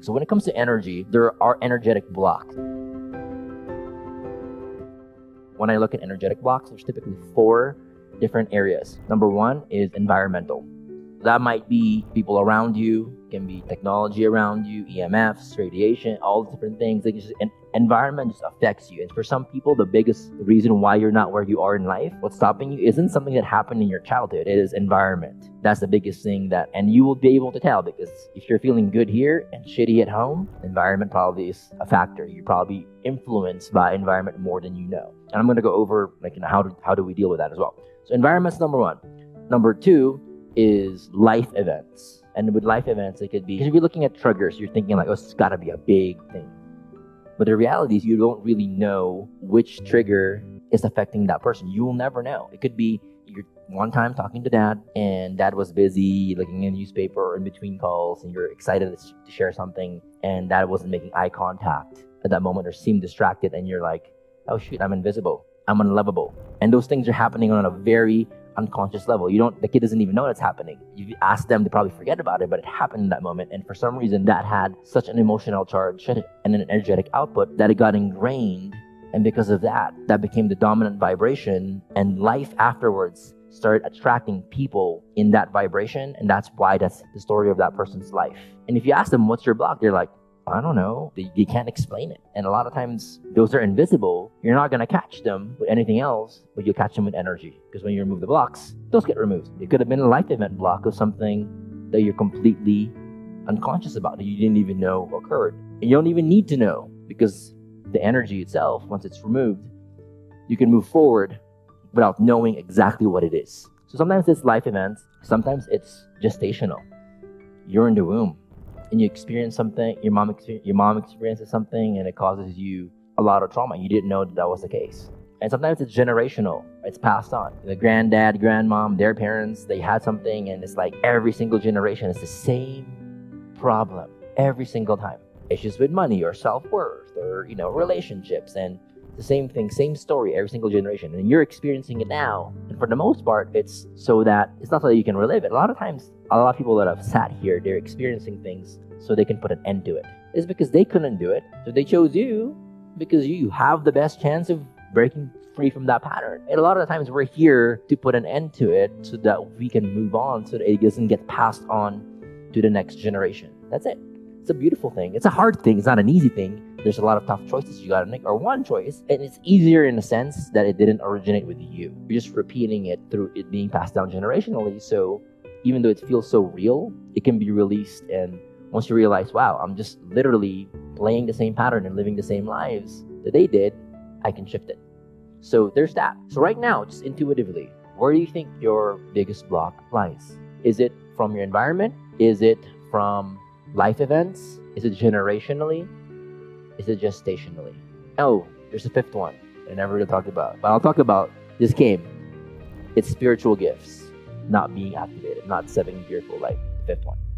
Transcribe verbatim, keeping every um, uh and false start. So when it comes to energy, there are energetic blocks. When I look at energetic blocks, there's typically four different areas. Number one is environmental. That might be people around you, can be technology around you, E M Fs, radiation, all different things. Like just, environment just affects you. And for some people, the biggest reason why you're not where you are in life, what's stopping you isn't something that happened in your childhood. It is environment. That's the biggest thing that, and you will be able to tell, because if you're feeling good here and shitty at home, environment probably is a factor. You're probably influenced by environment more than you know. And I'm going to go over like, you know, how do, how do we deal with that as well. So environment's number one. Number two is life events. And with life events, it could be, because if you're looking at triggers, you're thinking like, oh, it's got to be a big thing. But the reality is you don't really know which trigger is affecting that person. You will never know. It could be you're one time talking to dad, and dad was busy looking at a newspaper or in between calls, and you're excited to share something, and dad wasn't making eye contact at that moment or seemed distracted, and you're like, oh shoot, I'm invisible. I'm unlovable. And those things are happening on a very unconscious level. You don't, the kid doesn't even know that's happening. You ask them, they probably forget about it, but it happened in that moment. And for some reason, that had such an emotional charge and an energetic output that it got ingrained. And because of that, that became the dominant vibration, and life afterwards started attracting people in that vibration. And that's why that's the story of that person's life. And if you ask them, what's your block? They're like, I don't know. They, they can't explain it. And a lot of times, those are invisible. You're not going to catch them with anything else, but you'll catch them with energy. Because when you remove the blocks, those get removed. It could have been a life event block of something that you're completely unconscious about, that you didn't even know occurred. And you don't even need to know, because the energy itself, once it's removed, you can move forward without knowing exactly what it is. So sometimes it's life events. Sometimes it's gestational. You're in the womb. And you experience something, your mom, your mom experiences something, and it causes you a lot of trauma. You didn't know that that was the case. And sometimes it's generational. It's passed on. The granddad, grandmom, their parents, they had something, and it's like every single generation is the same problem every single time. Issues with money or self-worth or, you know, relationships, and the same thing, same story every single generation. And you're experiencing it now. And for the most part, it's so that it's not so that you can relive it. A lot of times, a lot of people that have sat here, they're experiencing things so they can put an end to it. It's because they couldn't do it. So they chose you because you have the best chance of breaking free from that pattern. And a lot of the times we're here to put an end to it so that we can move on, so that it doesn't get passed on to the next generation. That's it. It's a beautiful thing. It's a hard thing. It's not an easy thing. There's a lot of tough choices you gotta make, or one choice, and it's easier in the sense that it didn't originate with you. You're just repeating it through it being passed down generationally, so even though it feels so real, it can be released, and once you realize, wow, I'm just literally playing the same pattern and living the same lives that they did, I can shift it. So there's that. So right now, just intuitively, where do you think your biggest block lies? Is it from your environment? Is it from life events? Is it generationally? Is it gestationally? Oh, there's a fifth one I never really talked about, but I'll talk about this game. It's spiritual gifts not being activated, not stepping into your full life. The fifth one.